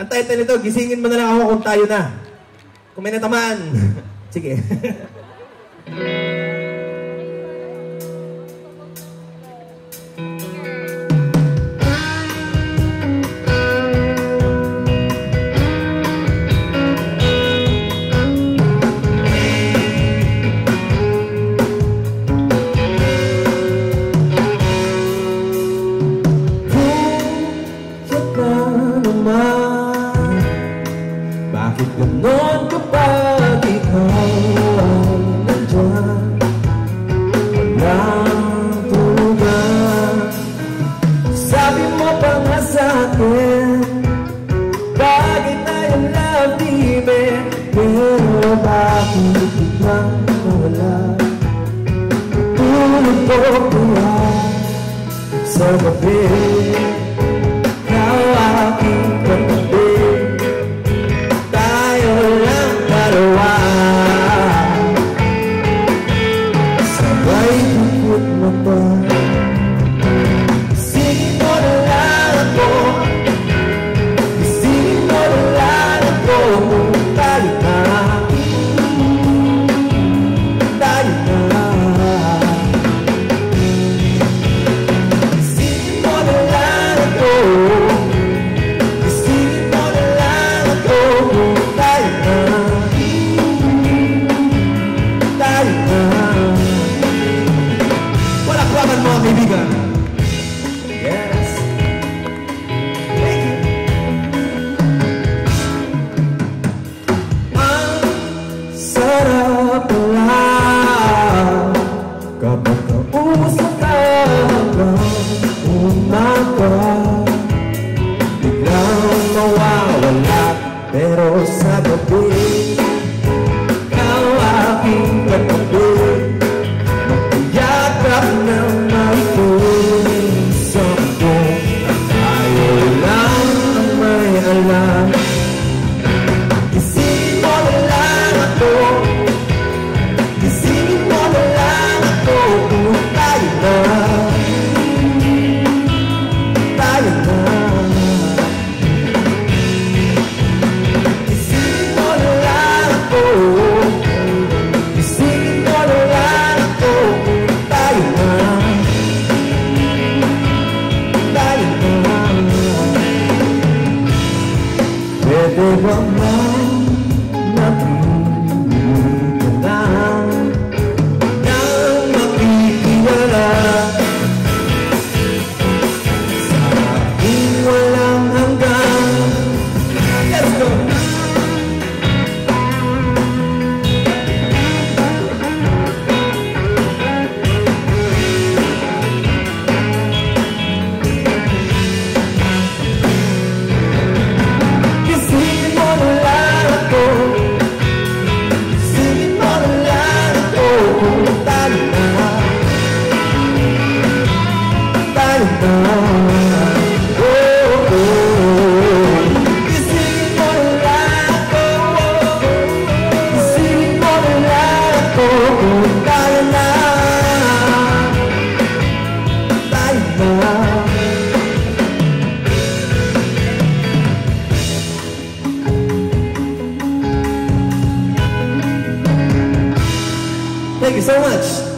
Ang title nito, Gisingin Mo Na Lang Ako, Kung Tayo Na. Kung may natamaan. Sige. Bakit ganon kapag ikaw ay nandiyan? Walang tulugan. Sabi mo pa nga sa'kin, bagay tayong love demon. Pero bakit biglang nawala? Tulog ko kaya sa gabi, ikaw aking katabi. Pero sa gabi, ikaw aking katabi. Magkayakap ng maikuling sampo. Tayo lang ang may alam. Gisingin mo na lang ako. Gisingin mo na lang ako. Kung tayo na, tayo na. Pwede ba napili ka na nang makikilala? Sa aking walang hanggang. Let's go! Thank you so much.